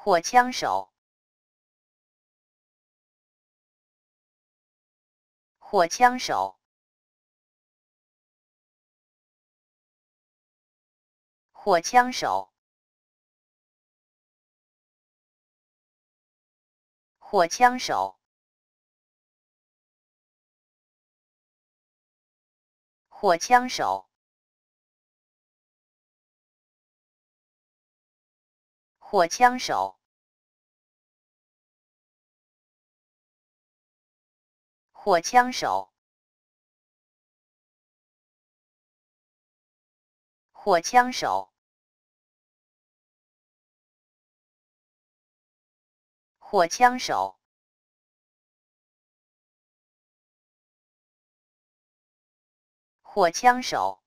或枪手。或枪手。或枪手。或枪手。或枪手。 或枪手，或枪手，或枪手，或枪手，或枪手。